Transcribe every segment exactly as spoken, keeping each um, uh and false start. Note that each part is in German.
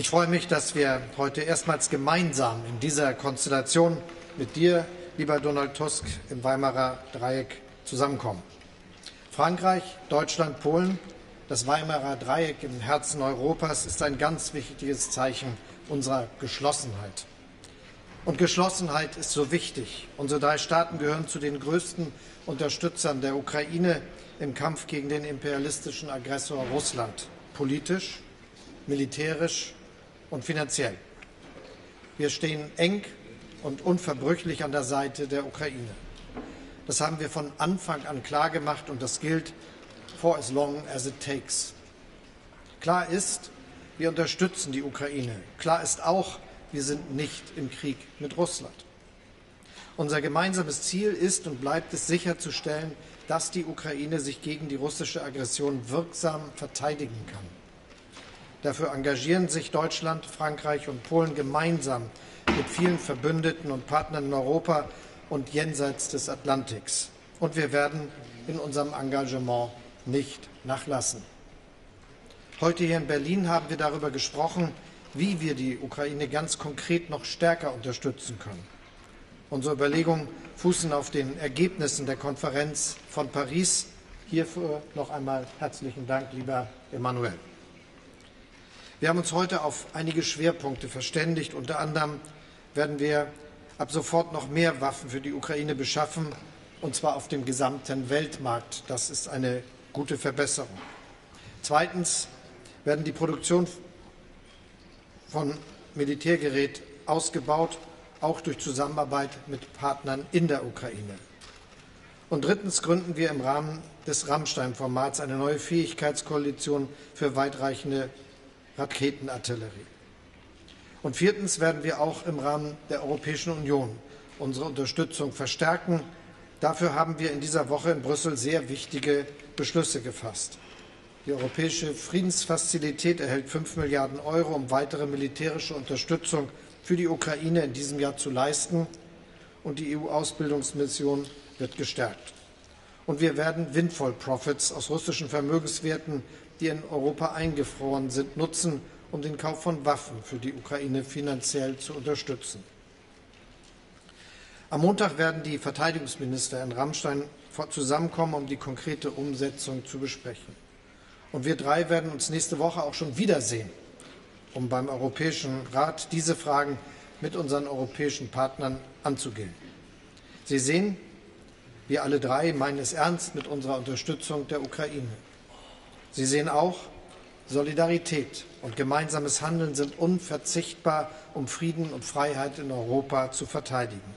Ich freue mich, dass wir heute erstmals gemeinsam in dieser Konstellation mit dir, lieber Donald Tusk, im Weimarer Dreieck zusammenkommen. Frankreich, Deutschland, Polen, das Weimarer Dreieck im Herzen Europas ist ein ganz wichtiges Zeichen unserer Geschlossenheit. Und Geschlossenheit ist so wichtig. Unsere drei Staaten gehören zu den größten Unterstützern der Ukraine im Kampf gegen den imperialistischen Aggressor Russland, politisch, militärisch und finanziell. Wir stehen eng und unverbrüchlich an der Seite der Ukraine. Das haben wir von Anfang an klar gemacht und das gilt for as long as it takes. Klar ist, wir unterstützen die Ukraine. Klar ist auch, wir sind nicht im Krieg mit Russland. Unser gemeinsames Ziel ist und bleibt es sicherzustellen, dass die Ukraine sich gegen die russische Aggression wirksam verteidigen kann. Dafür engagieren sich Deutschland, Frankreich und Polen gemeinsam mit vielen Verbündeten und Partnern in Europa und jenseits des Atlantiks. Und wir werden in unserem Engagement nicht nachlassen. Heute hier in Berlin haben wir darüber gesprochen, wie wir die Ukraine ganz konkret noch stärker unterstützen können. Unsere Überlegungen fußen auf den Ergebnissen der Konferenz von Paris. Hierfür noch einmal herzlichen Dank, lieber Emmanuel. Wir haben uns heute auf einige Schwerpunkte verständigt. Unter anderem werden wir ab sofort noch mehr Waffen für die Ukraine beschaffen, und zwar auf dem gesamten Weltmarkt. Das ist eine gute Verbesserung. Zweitens werden die Produktion von Militärgerät ausgebaut, auch durch Zusammenarbeit mit Partnern in der Ukraine. Und drittens gründen wir im Rahmen des Ramstein-Formats eine neue Fähigkeitskoalition für weitreichende Raketenartillerie. Und viertens werden wir auch im Rahmen der Europäischen Union unsere Unterstützung verstärken. Dafür haben wir in dieser Woche in Brüssel sehr wichtige Beschlüsse gefasst. Die Europäische Friedensfazilität erhält fünf Milliarden Euro, um weitere militärische Unterstützung für die Ukraine in diesem Jahr zu leisten. Und die E U-Ausbildungsmission wird gestärkt. Und wir werden Windfall-Profits aus russischen Vermögenswerten, die in Europa eingefroren sind, nutzen, um den Kauf von Waffen für die Ukraine finanziell zu unterstützen. Am Montag werden die Verteidigungsminister in Ramstein zusammenkommen, um die konkrete Umsetzung zu besprechen. Und wir drei werden uns nächste Woche auch schon wiedersehen, um beim Europäischen Rat diese Fragen mit unseren europäischen Partnern anzugehen. Sie sehen, wir alle drei meinen es ernst mit unserer Unterstützung der Ukraine. Sie sehen auch, Solidarität und gemeinsames Handeln sind unverzichtbar, um Frieden und Freiheit in Europa zu verteidigen.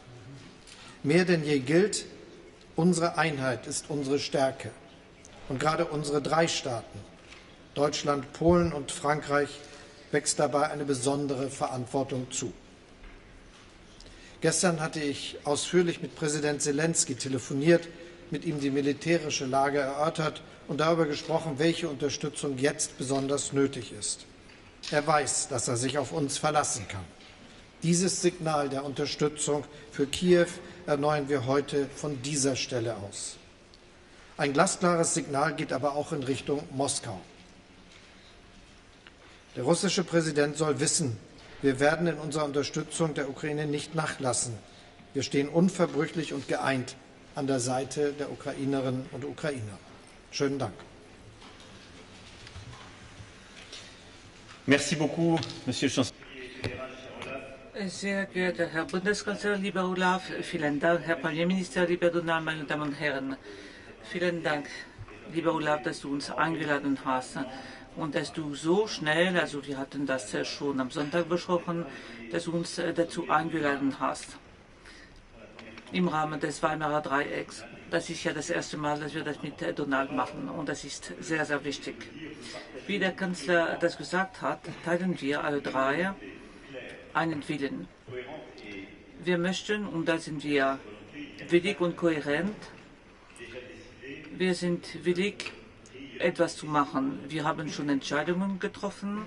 Mehr denn je gilt, unsere Einheit ist unsere Stärke. Und gerade unsere drei Staaten, Deutschland, Polen und Frankreich, wächst dabei eine besondere Verantwortung zu. Gestern hatte ich ausführlich mit Präsident Selenskyj telefoniert, mit ihm die militärische Lage erörtert und darüber gesprochen, welche Unterstützung jetzt besonders nötig ist. Er weiß, dass er sich auf uns verlassen kann. Dieses Signal der Unterstützung für Kiew erneuern wir heute von dieser Stelle aus. Ein glasklares Signal geht aber auch in Richtung Moskau. Der russische Präsident soll wissen, wir werden in unserer Unterstützung der Ukraine nicht nachlassen. Wir stehen unverbrüchlich und geeint an der Seite der Ukrainerinnen und Ukrainer. Schönen Dank. Merci beaucoup, Monsieur le Chancelier. Sehr geehrter Herr Bundeskanzler, lieber Olaf, vielen Dank, Herr Premierminister, lieber Donald, meine Damen und Herren. Vielen Dank, lieber Olaf, dass du uns eingeladen hast und dass du so schnell, also wir hatten das schon am Sonntag besprochen, dass du uns dazu eingeladen hast im Rahmen des Weimarer Dreiecks. Das ist ja das erste Mal, dass wir das mit Donald machen und das ist sehr, sehr wichtig. Wie der Kanzler das gesagt hat, teilen wir alle drei einen Willen. Wir möchten, und da sind wir willig und kohärent, wir sind willig, etwas zu machen. Wir haben schon Entscheidungen getroffen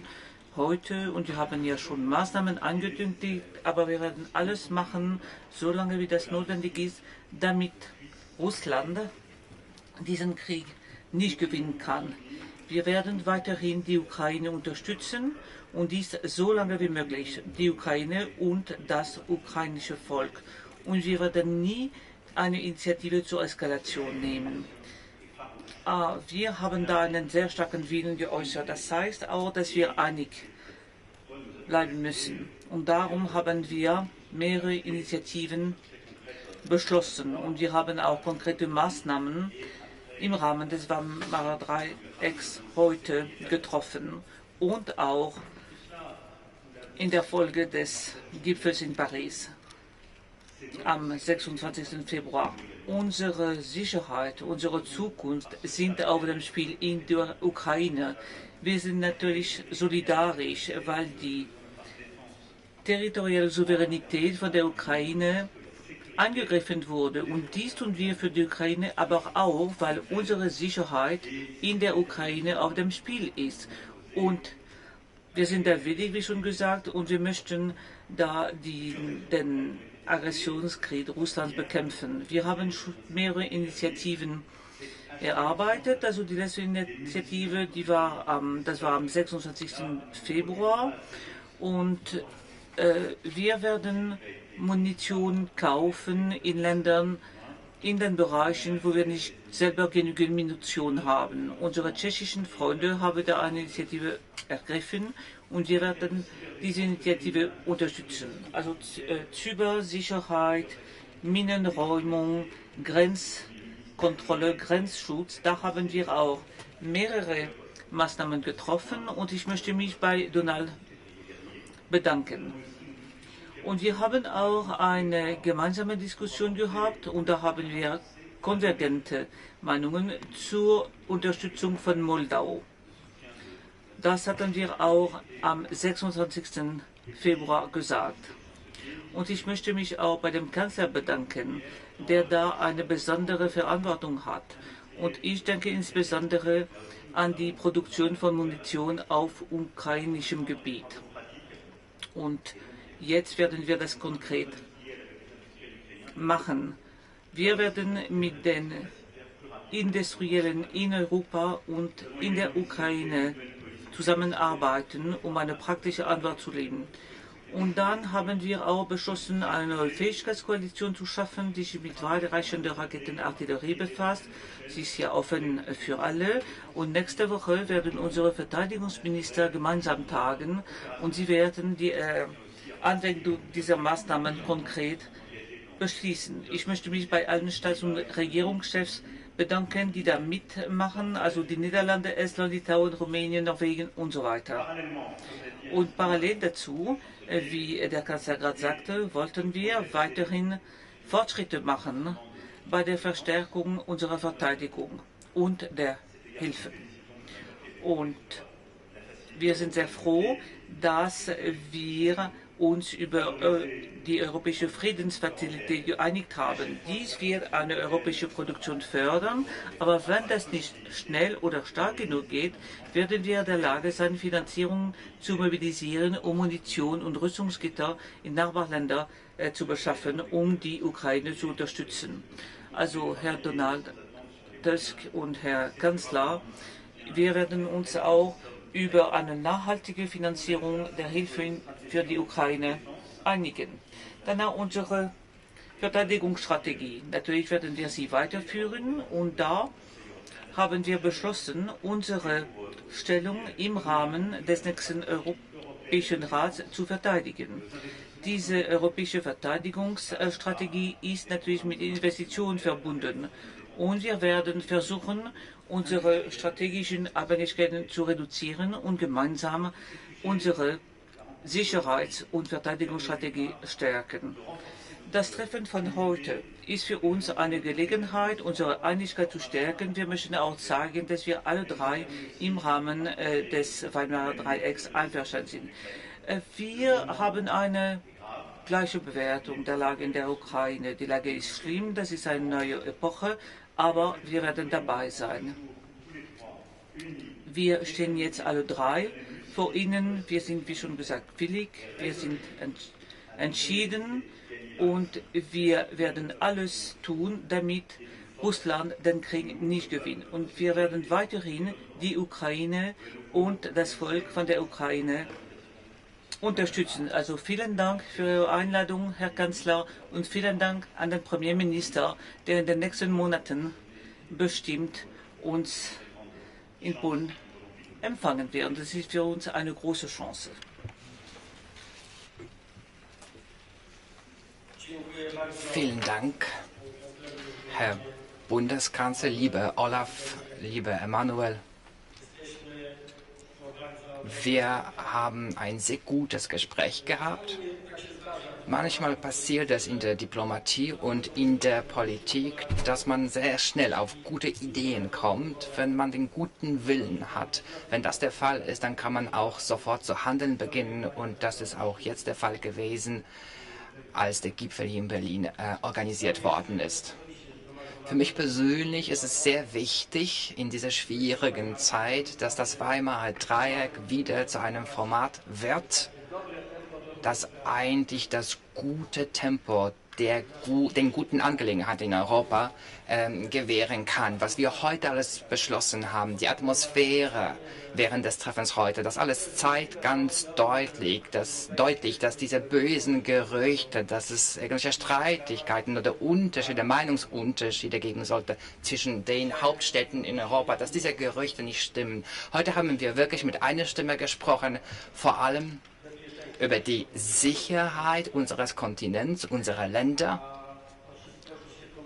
heute und wir haben ja schon Maßnahmen angekündigt, aber wir werden alles machen, solange wie das notwendig ist, damit Russland diesen Krieg nicht gewinnen kann. Wir werden weiterhin die Ukraine unterstützen und dies so lange wie möglich, die Ukraine und das ukrainische Volk. Und wir werden nie eine Initiative zur Eskalation nehmen. Ah, wir haben da einen sehr starken Willen geäußert. Das heißt auch, dass wir einig bleiben müssen. Und darum haben wir mehrere Initiativen beschlossen. Und wir haben auch konkrete Maßnahmen im Rahmen des Weimarer Dreiecks heute getroffen und auch in der Folge des Gipfels in Paris am sechsundzwanzigsten Februar. Unsere Sicherheit, unsere Zukunft sind auf dem Spiel in der Ukraine. Wir sind natürlich solidarisch, weil die territoriale Souveränität von der Ukraine angegriffen wurde. Und dies tun wir für die Ukraine, aber auch, weil unsere Sicherheit in der Ukraine auf dem Spiel ist. Und wir sind da willig, wie schon gesagt, und wir möchten da die, den Aggressionskrieg Russlands bekämpfen. Wir haben mehrere Initiativen erarbeitet. Also die letzte Initiative, die war am, das war am sechsundzwanzigsten Februar. Und äh, wir werden Munition kaufen in Ländern, in den Bereichen, wo wir nicht selber genügend Munition haben. Unsere tschechischen Freunde haben da eine Initiative ergriffen und wir werden diese Initiative unterstützen. Also Cybersicherheit, Minenräumung, Grenzkontrolle, Grenzschutz, da haben wir auch mehrere Maßnahmen getroffen und ich möchte mich bei Donald bedanken. Und wir haben auch eine gemeinsame Diskussion gehabt und da haben wir konvergente Meinungen zur Unterstützung von Moldau. Das hatten wir auch am sechsundzwanzigsten Februar gesagt. Und ich möchte mich auch bei dem Kanzler bedanken, der da eine besondere Verantwortung hat. Und ich denke insbesondere an die Produktion von Munition auf ukrainischem Gebiet. Und jetzt werden wir das konkret machen. Wir werden mit den Industriellen in Europa und in der Ukraine zusammenarbeiten, um eine praktische Antwort zu liefern. Und dann haben wir auch beschlossen, eine neue Fähigkeitskoalition zu schaffen, die sich mit weitreichender Raketenartillerie befasst. Sie ist ja offen für alle. Und nächste Woche werden unsere Verteidigungsminister gemeinsam tagen und sie werden die äh, Anwendung dieser Maßnahmen konkret beschließen. Ich möchte mich bei allen Staats- und Regierungschefs bedanken, die da mitmachen, also die Niederlande, Estland, Litauen, Rumänien, Norwegen und so weiter. Und parallel dazu, wie der Kanzler gerade sagte, wollten wir weiterhin Fortschritte machen bei der Verstärkung unserer Verteidigung und der Hilfe. Und wir sind sehr froh, dass wir uns über die europäische Friedensfazilität geeinigt haben. Dies wird eine europäische Produktion fördern, aber wenn das nicht schnell oder stark genug geht, werden wir in der Lage sein, Finanzierung zu mobilisieren, um Munition und Rüstungsgitter in Nachbarländer äh, zu beschaffen, um die Ukraine zu unterstützen. Also Herr Donald Tusk und Herr Kanzler, wir werden uns auch über eine nachhaltige Finanzierung der Hilfe für die Ukraine einigen. Danach unsere Verteidigungsstrategie. Natürlich werden wir sie weiterführen und da haben wir beschlossen, unsere Stellung im Rahmen des nächsten Europäischen Rats zu verteidigen. Diese europäische Verteidigungsstrategie ist natürlich mit Investitionen verbunden. Und wir werden versuchen, unsere strategischen Abhängigkeiten zu reduzieren und gemeinsam unsere Sicherheits- und Verteidigungsstrategie stärken. Das Treffen von heute ist für uns eine Gelegenheit, unsere Einigkeit zu stärken. Wir möchten auch zeigen, dass wir alle drei im Rahmen äh, des Weimarer Dreiecks einverstanden sind. Äh, wir haben eine gleiche Bewertung der Lage in der Ukraine. Die Lage ist schlimm, das ist eine neue Epoche. Aber wir werden dabei sein. Wir stehen jetzt alle drei vor Ihnen. Wir sind, wie schon gesagt, willig, wir sind ents entschieden und wir werden alles tun, damit Russland den Krieg nicht gewinnt. Und wir werden weiterhin die Ukraine und das Volk von der Ukraine unterstützen. Also vielen Dank für Ihre Einladung, Herr Kanzler, und vielen Dank an den Premierminister, der in den nächsten Monaten bestimmt uns in Polen empfangen wird. Und das ist für uns eine große Chance. Vielen Dank, Herr Bundeskanzler, lieber Olaf, lieber Emmanuel. Wir haben ein sehr gutes Gespräch gehabt. Manchmal passiert es in der Diplomatie und in der Politik, dass man sehr schnell auf gute Ideen kommt, wenn man den guten Willen hat. Wenn das der Fall ist, dann kann man auch sofort zu handeln beginnen, und das ist auch jetzt der Fall gewesen, als der Gipfel hier in Berlin äh, organisiert worden ist. Für mich persönlich ist es sehr wichtig in dieser schwierigen Zeit, dass das Weimarer Dreieck wieder zu einem Format wird, das eigentlich das gute Tempo der den guten Angelegenheiten in Europa ähm, gewähren kann. Was wir heute alles beschlossen haben, die Atmosphäre während des Treffens heute, das alles zeigt ganz deutlich, dass, deutlich, dass diese bösen Gerüchte, dass es irgendwelche Streitigkeiten oder Unterschiede, Meinungsunterschiede geben sollte zwischen den Hauptstädten in Europa, dass diese Gerüchte nicht stimmen. Heute haben wir wirklich mit einer Stimme gesprochen, vor allem über die Sicherheit unseres Kontinents, unserer Länder,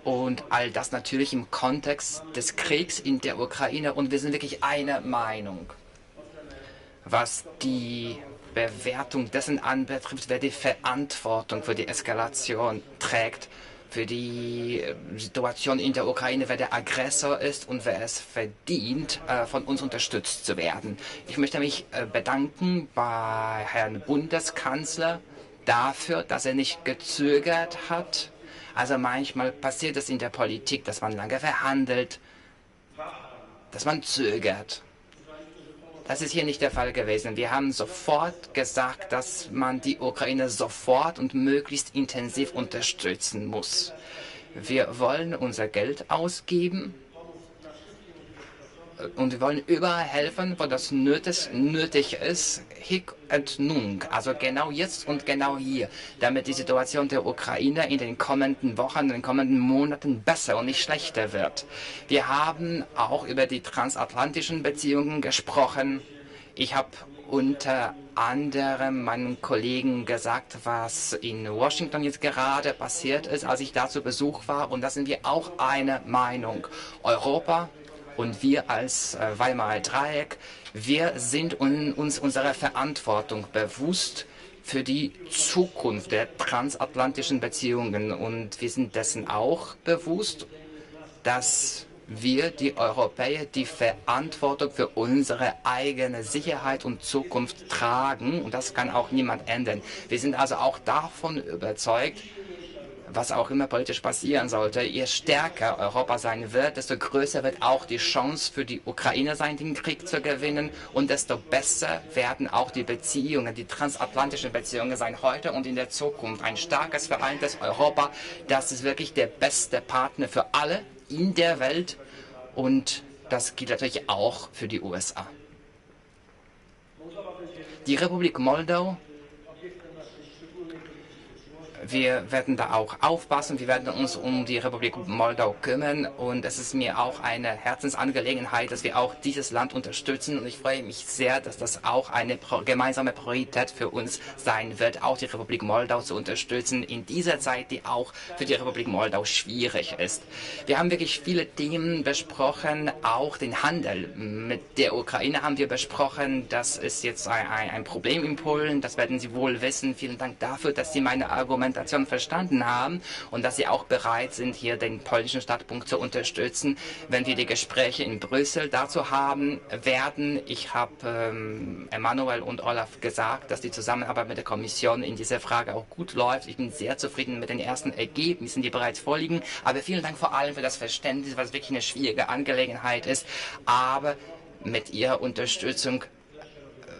und all das natürlich im Kontext des Kriegs in der Ukraine. Und wir sind wirklich einer Meinung. Was die Bewertung dessen anbetrifft, wer die Verantwortung für die Eskalation trägt, für die Situation in der Ukraine, wer der Aggressor ist und wer es verdient, von uns unterstützt zu werden. Ich möchte mich bedanken bei Herrn Bundeskanzler dafür, dass er nicht gezögert hat. Also manchmal passiert es in der Politik, dass man lange verhandelt, dass man zögert. Das ist hier nicht der Fall gewesen. Wir haben sofort gesagt, dass man die Ukraine sofort und möglichst intensiv unterstützen muss. Wir wollen unser Geld ausgeben und wir wollen überall helfen, wo das nötig ist. Hic et nunc, also genau jetzt und genau hier, damit die Situation der Ukraine in den kommenden Wochen, in den kommenden Monaten besser und nicht schlechter wird. Wir haben auch über die transatlantischen Beziehungen gesprochen. Ich habe unter anderem meinen Kollegen gesagt, was in Washington jetzt gerade passiert ist, als ich da zu Besuch war. Und da sind wir auch einer Meinung. Europa und wir als Weimarer Dreieck, wir sind uns unserer Verantwortung bewusst für die Zukunft der transatlantischen Beziehungen. Und wir sind dessen auch bewusst, dass wir, die Europäer, die Verantwortung für unsere eigene Sicherheit und Zukunft tragen. Und das kann auch niemand ändern. Wir sind also auch davon überzeugt, was auch immer politisch passieren sollte, je stärker Europa sein wird, desto größer wird auch die Chance für die Ukraine sein, den Krieg zu gewinnen, und desto besser werden auch die Beziehungen, die transatlantischen Beziehungen sein, heute und in der Zukunft. Ein starkes, vereintes Europa, das ist wirklich der beste Partner für alle in der Welt, und das gilt natürlich auch für die U S A. Die Republik Moldau, wir werden da auch aufpassen, wir werden uns um die Republik Moldau kümmern, und es ist mir auch eine Herzensangelegenheit, dass wir auch dieses Land unterstützen, und ich freue mich sehr, dass das auch eine gemeinsame Priorität für uns sein wird, auch die Republik Moldau zu unterstützen in dieser Zeit, die auch für die Republik Moldau schwierig ist. Wir haben wirklich viele Themen besprochen, auch den Handel mit der Ukraine haben wir besprochen, das ist jetzt ein, ein Problem in Polen, das werden Sie wohl wissen. Vielen Dank dafür, dass Sie meine Argumente verstanden haben und dass Sie auch bereit sind, hier den polnischen Standpunkt zu unterstützen, wenn wir die Gespräche in Brüssel dazu haben werden. Ich habe ähm, Emmanuel und Olaf gesagt, dass die Zusammenarbeit mit der Kommission in dieser Frage auch gut läuft. Ich bin sehr zufrieden mit den ersten Ergebnissen, die bereits vorliegen. Aber vielen Dank vor allem für das Verständnis, was wirklich eine schwierige Angelegenheit ist. Aber mit Ihrer Unterstützung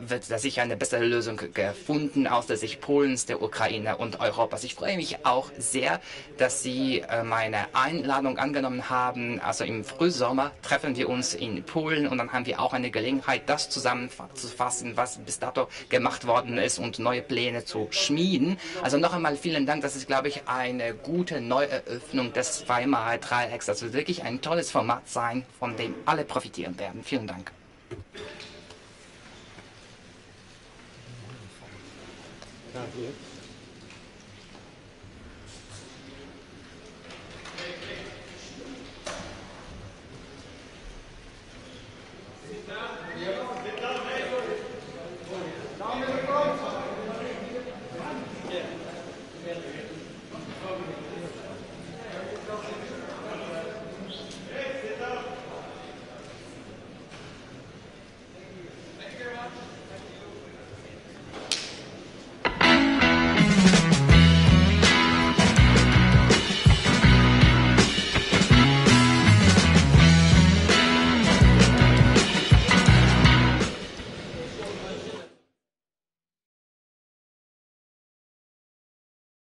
wird da sicher eine bessere Lösung gefunden aus der Sicht Polens, der Ukraine und Europas. Ich freue mich auch sehr, dass Sie meine Einladung angenommen haben. Also im Frühsommer treffen wir uns in Polen und dann haben wir auch eine Gelegenheit, das zusammenzufassen, was bis dato gemacht worden ist und neue Pläne zu schmieden. Also noch einmal vielen Dank. Das ist, glaube ich, eine gute Neueröffnung des Weimarer Dreiecks. Das wird wirklich ein tolles Format sein, von dem alle profitieren werden. Vielen Dank. Thank you.